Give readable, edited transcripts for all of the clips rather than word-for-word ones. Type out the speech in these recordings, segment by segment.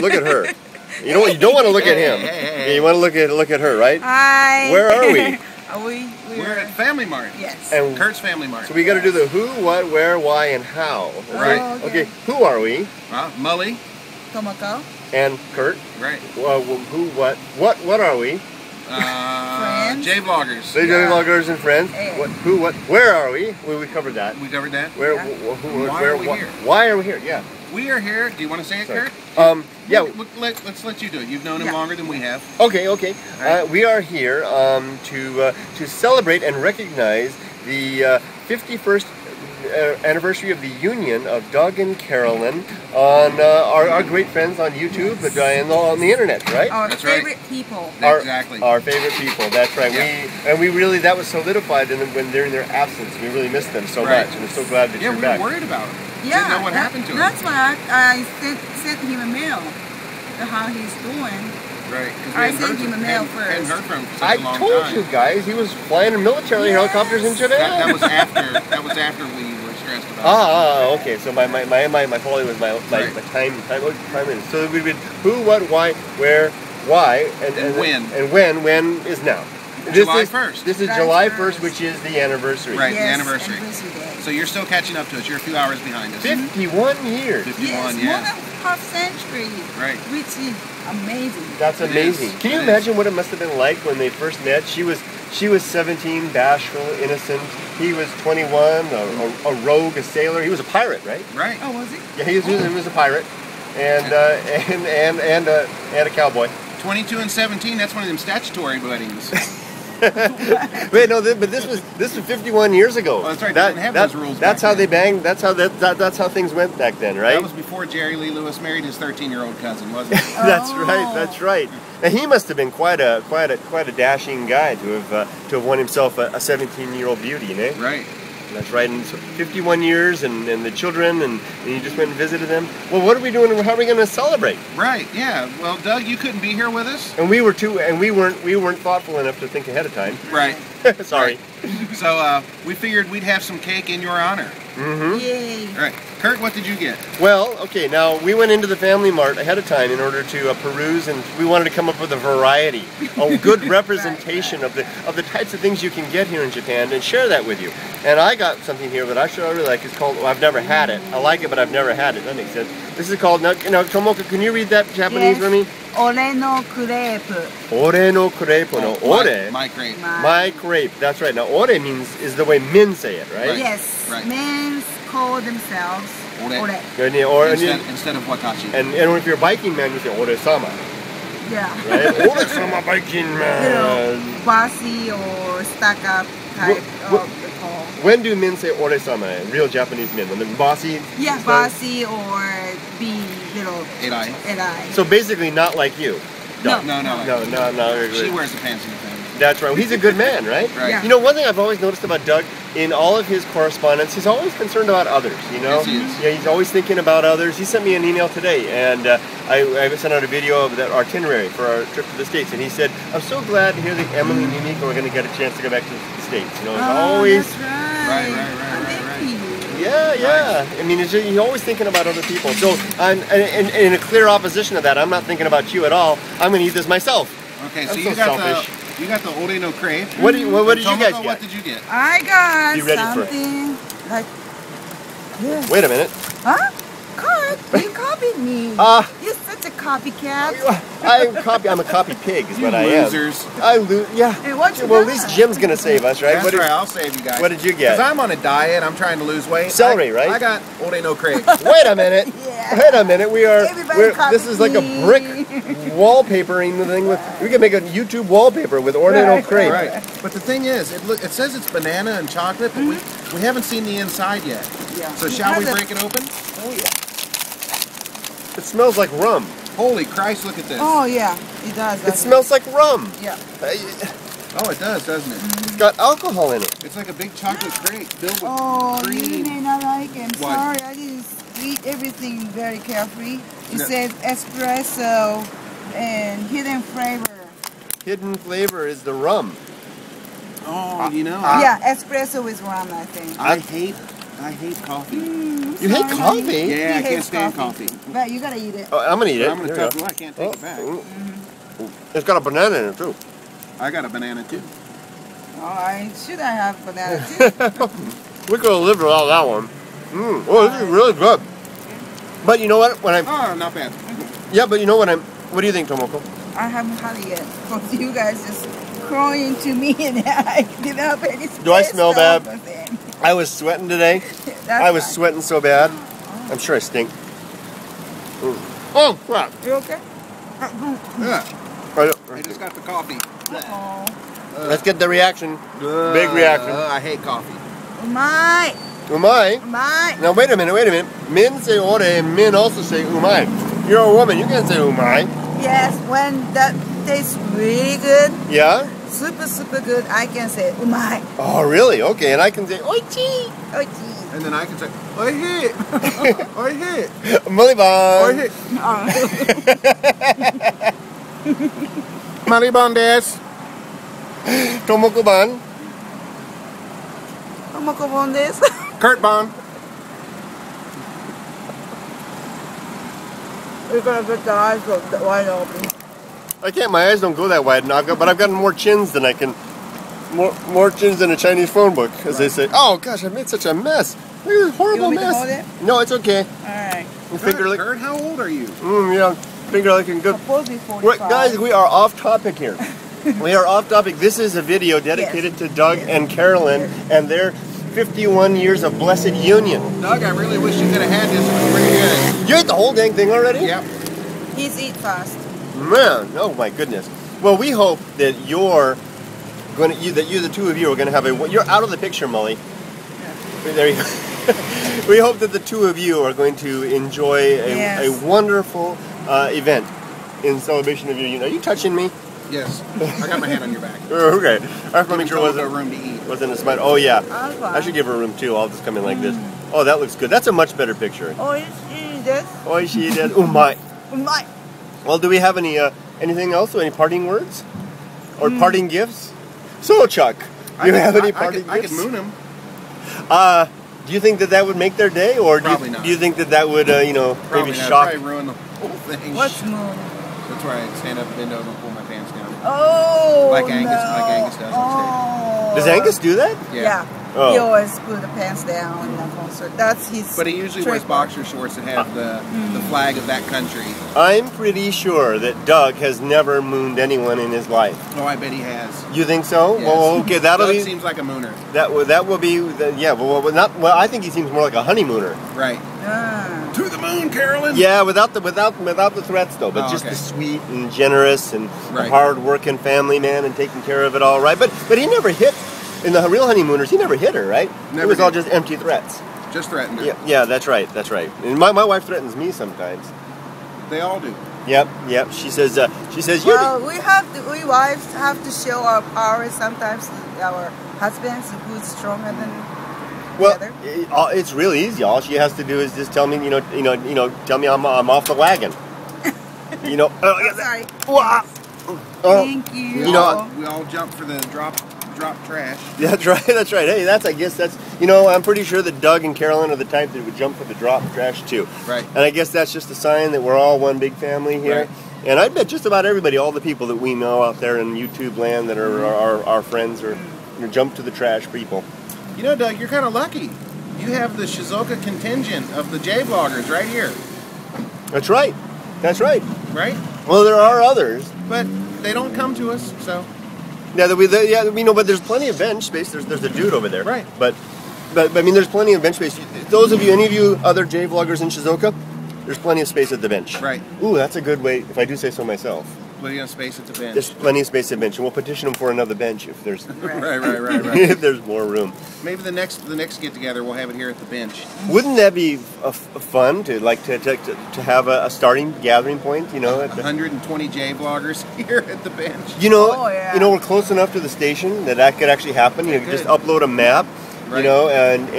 Look at her. You know what? You don't want to look at him. You want to look at her, right? Hi. Where are we? We're at Family Mart. Yes. And Kurt's Family Mart. So we got to do the who, what, where, why, and how. Right. Oh, okay. Who are we? Molly. Tomoko. And Kurt. Right. Who, what are we? Friends. J-Bloggers. J-Bloggers and friends. Yeah. What, who, what, where are we? We covered that. We covered that. Where? Yeah. Who, why where? Are we here? Why are we here? Yeah. We are here. Do you want to say it, Kurt? Yeah. Let's let you do it. You've known him longer than we have. Okay. Okay. Right. We are here to celebrate and recognize the 51st anniversary of the union of Doug and Carolyn on our great friends on YouTube and on the internet, right? Our favorite people. Exactly. Our favorite people. That's right. Yeah. We really that was solidified when they're in their absence. We really missed them so much, and we're so glad that you're back. Yeah, we were worried about them. Yeah, didn't know what happened to him. That's why I sent him a mail to how he's doing. Right. I sent him a mail first. I told you guys, he was flying in military helicopters in Japan. That was after. That was after we were stressed about. Ah, okay. So my following was my time. So we did who, what, why, where, why, and when. And when is now. July 1st. This is July 1st, which is the anniversary. Right, yes, the anniversary day. So you're still catching up to us. You're a few hours behind us. 51 years. 51 years. More than half century. Right. Which is amazing. That's amazing. Can you imagine what it must have been like when they first met? She was 17, bashful, innocent. He was 21, a rogue, a sailor. He was a pirate, right? Right. Oh, was he? Yeah, he was a pirate, and a cowboy. 22 and 17. That's one of them statutory weddings. Wait, no, but this was 51 years ago. Oh, that's right. They didn't have those rules. That's how they banged. That's how things went back then, right? That was before Jerry Lee Lewis married his 13-year-old cousin, wasn't it? That's right. That's right. And he must have been quite a dashing guy to have won himself a 17-year-old beauty, you know? Right. That's right. And so 51 years, and the children, and you just went and visited them. Well, what are we doing? How are we going to celebrate? Right. Yeah. Well, Doug, you couldn't be here with us, and we were too, and we weren't thoughtful enough to think ahead of time. Right. Sorry. Right. So we figured we'd have some cake in your honor. Mm-hmm. Yay. All right. Kurt, what did you get? Well, okay. Now we went into the Family Mart ahead of time in order to peruse, and we wanted to come up with a variety, a good representation of the types of things you can get here in Japan, and share that with you. And I got something here that I really like. It's called. Well, I've never had it. I like it, but I've never had it. That makes sense. This is called. Now Tomoko, can you read that Japanese for me? Ore no crepe. Ore no crepe. No, ore. My crepe. My crepe. That's right. Now ore means is the way men say it, right? Right. Yes. Right. Men call themselves ore. Instead of watashi. And if you're a biking man, you say ore-sama. Yeah. Right? Ore-sama biking man. You know, bossy or stuck-up type of call. When do men say ore-sama? Real Japanese men, when they're bossy. Yeah, bossy or be little. Erai. So basically, not like you. Doug. No. She wears the pants in the family. That's right. Well, he's a good man, right? Right. Yeah. You know, one thing I've always noticed about Doug, in all of his correspondence, he's always concerned about others, you know? Yes, he is. Yeah, he's always thinking about others. He sent me an email today, and I sent out a video of that itinerary for our trip to the States, and he said, I'm so glad to hear that Emily and Unique are going to get a chance to go back to the States. You know, it's always... That's right. Right. Yeah. Right. I mean, he's always thinking about other people. So, in a clear opposition to that, I'm not thinking about you at all. I'm going to eat this myself. Okay, so you got selfish. You got the ore no crepe. What did you guys get? What did you get? I got something like this. Wait a minute. Huh? Kurt, you copied me. You're such a copycat. I'm a copy pig is what I am. Losers. Yeah. Hey, well, at least Jim's going to save us, right? That's right. I'll save you guys. What did you get? Because I'm on a diet. I'm trying to lose weight. Celery, right? I got ore no crepe. Wait a minute. Yeah. Wait a minute. This is like a brick wallpapering thing with. We can make a YouTube wallpaper with ore no crepe. Right. But the thing is, it says it's banana and chocolate, but we haven't seen the inside yet. Yeah. So shall we break it open? Oh yeah. It smells like rum. Holy Christ! Look at this. Oh yeah, it does. It smells like rum. Yeah. Oh, it does, doesn't it? Mm-hmm. It's got alcohol in it. It's like a big chocolate crepe filled with cream. Oh, you may not like it. Sorry, I didn't eat everything very carefully. It says espresso and hidden flavor. Hidden flavor is the rum. Oh, you know. Yeah, espresso is rum, I think. I hate. I hate coffee. You hate coffee? Yeah, I can't stand coffee. But you gotta eat it. Oh, I'm gonna eat it. I'm gonna tell you, I can't take it back. It's got a banana in it too. I got a banana too. Oh, I have banana too. We could have lived without that one. Mm. Oh, this is really good. But you know what? When I not bad. Yeah, but you know what? What do you think, Tomoko? I haven't had it yet. Because you guys just crawling to me and I didn't have any space. Do I smell bad? I was sweating today. I was sweating so bad. Oh. I'm sure I stink. Mm. Oh crap! You okay? Yeah. I just got the coffee. Let's get the reaction. Big reaction. I hate coffee. Umai. Umai? Umai. Now wait a minute, wait a minute. Men say ore and men also say umai. You're a woman, you can't say umai. Yes, when that tastes really good. Yeah? Super, super good, I can say umai. Oh, really? Okay, and I can say oichi. Oichi. And then I can say oihi. Oihi. Mulibon. Oihi. Mulibon desu. Tomoko-ban. Tomoko-ban desu. Kurt-ban. You're gonna put the eyes wide open. I can't. My eyes don't go that wide, and I've gotten more chins than I can. More chins than a Chinese phone book, as they say. Oh gosh, I made such a mess. Look at this horrible mess. No, it's okay. All right. Kurt, how old are you? Yeah, finger licking good. Guys, we are off topic here. We are off topic. This is a video dedicated to Doug and Carolyn and their 51 years of blessed union. Doug, I really wish you could have had this one. Pretty good. You ate the whole dang thing already? Yep. He's eat fast. Man, oh my goodness. Well, we hope that the two of you are going to have a... You're out of the picture, Molly. Yeah. There you go. We hope that the two of you are going to enjoy a wonderful event in celebration of your union. Are you touching me? Yes. I got my hand on your back. Okay. I have to make sure it wasn't a room to eat. Wasn't a smile. Oh yeah. I should give her room too. I'll just come in like this. Oh, that looks good. That's a much better picture. Oishii desu. Oishii desu. Umai. Umai. Well, do we have any anything else? Any parting words or parting gifts? So Chuck, do you have any parting gifts? I could moon him. Do you think that that would make their day, or do you think that that would you know, maybe shock? Probably ruin the whole thing. What's moon? That's where I stand up, bend over, and pull my pants down. Oh, like Angus does on stage. Does Angus do that? Yeah. Oh. He always pull the pants down in that concert. That's his. But he usually wears boxer shorts that have the flag of that country. I'm pretty sure that Doug has never mooned anyone in his life. Oh, I bet he has. You think so? Yes. Well, okay, that'll Doug seems like a mooner. That will be yeah. Well, I think he seems more like a honeymooner. Right. To the moon, Carolyn. Yeah, without the threats though, but just the sweet and generous and hard-working family man and taking care of it all, right? But he never hit in the real honeymooners. He never hit her, right? Never. It was all just empty threats. Just threatened her. Yeah, yeah, that's right, that's right. And my wife threatens me sometimes. They all do. Yep, yep. She says well, we wives have to show our power sometimes to our husbands who's stronger than. Well, it's real easy. All she has to do is just tell me, tell me I'm off the wagon. You know. I'm sorry. Thank you. We all jump for the drop trash. That's right. That's right. Hey, I guess that's. You know, I'm pretty sure that Doug and Carolyn are the type that would jump for the drop trash too. Right. And I guess that's just a sign that we're all one big family here. Right. And I bet just about everybody, all the people that we know out there in YouTube land that are our friends, are jump to the trash people. You know, Doug, you're kind of lucky. You have the Shizuoka contingent of the J-Bloggers right here. That's right. That's right. Right? Well, there are others. But they don't come to us, so... Yeah, we know, but there's plenty of bench space. There's a dude over there. Right. But I mean, there's plenty of bench space. Those of you, any of you other J-Bloggers in Shizuoka, there's plenty of space at the bench. Right. Ooh, that's a good way, if I do say so myself. Plenty of space at the bench. There's plenty of space at the bench, and we'll petition them for another bench if there's right. If there's more room. Maybe the next get together we'll have it here at the bench. Wouldn't that be fun to like to have a starting gathering point? You know, 120 J-Bloggers here at the bench. You know, you know, we're close enough to the station that could actually happen. You know, just upload a map. Right. You know, and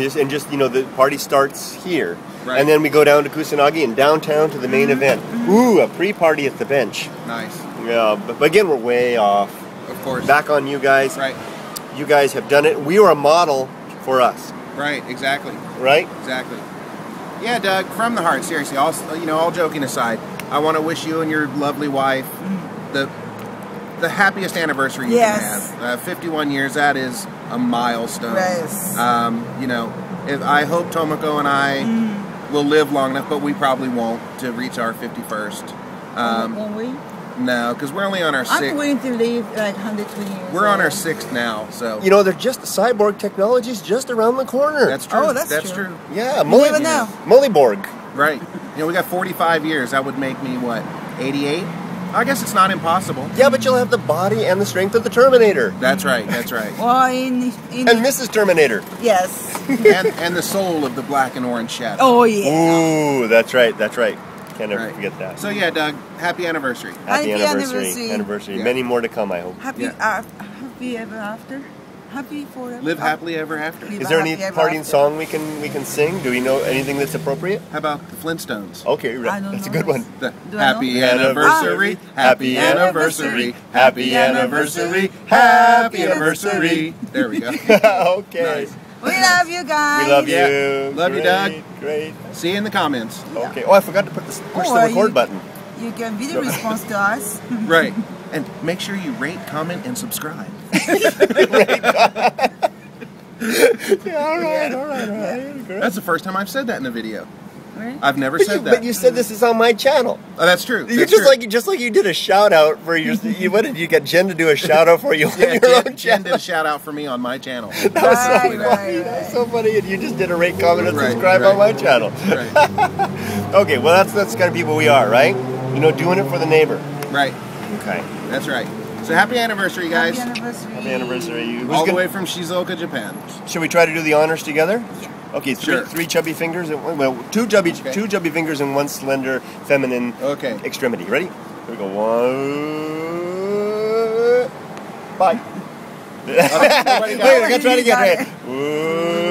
just you know, the party starts here. Right. And then we go down to Kusanagi and downtown to the main event. Ooh, a pre-party at the bench. Nice. Yeah, but again, we're way off. Of course. Back on you guys. Right. You guys have done it. We are a model for us. Right, exactly. Right? Exactly. Yeah, Doug, from the heart, seriously. All joking aside, I want to wish you and your lovely wife the happiest anniversary you can have. 51 years, that is a milestone. Yes. You know, I hope Tomoko and I will live long enough, but we probably won't, to reach our 51st. Won't we? No, because we're only on our 6th. I'm going to leave like 120 years. We're on our 6th now, so. You know, they're just, cyborg technology's just around the corner. That's true. Oh, that's true. Yeah, Mollyborg. Right. You know, we got 45 years. That would make me, what, 88? I guess it's not impossible. Yeah, but you'll have the body and the strength of the Terminator. That's right, that's right. Well, and Mrs. Terminator. Yes. and the soul of the black and orange shadow. Oh, yeah. Ooh, that's right, that's right. Can't ever forget that. So yeah, Doug, happy anniversary. Happy anniversary. Yeah. Many more to come, I hope. Happy ever after. Happy forever. Live happily ever after. Is there any parting song we can sing? Do we know anything that's appropriate? How about the Flintstones? Okay, that's a good one. Happy anniversary, happy anniversary, happy anniversary, happy anniversary. There we go. Okay. Nice. We love you guys. We love you. Love you, Doug. Great. See you in the comments. Okay. Oh, I forgot to push the record button. You can video response to us. Right. And make sure you rate, comment, and subscribe. All right. That's the first time I've said that in a video. Right? I've never said that. But you said this is on my channel. Oh, that's true. That's true. Like you did a shout out for your. What did you get Jen to do a shout out for you on your own channel? Jen did a shout out for me on my channel. That was so funny. And you just did a rate, comment, and subscribe on my channel. Right. Okay, well that's kind of people we are, right? You know, doing it for the neighbor. Right. Okay. That's right. So happy anniversary, guys. Happy anniversary. Happy anniversary. All the way from Shizuoka, Japan. Should we try to do the honors together? Yeah. Okay, three chubby fingers, two chubby fingers and one slender feminine extremity. Ready? Here we go. One. Bye. Wait, I gotta try it again.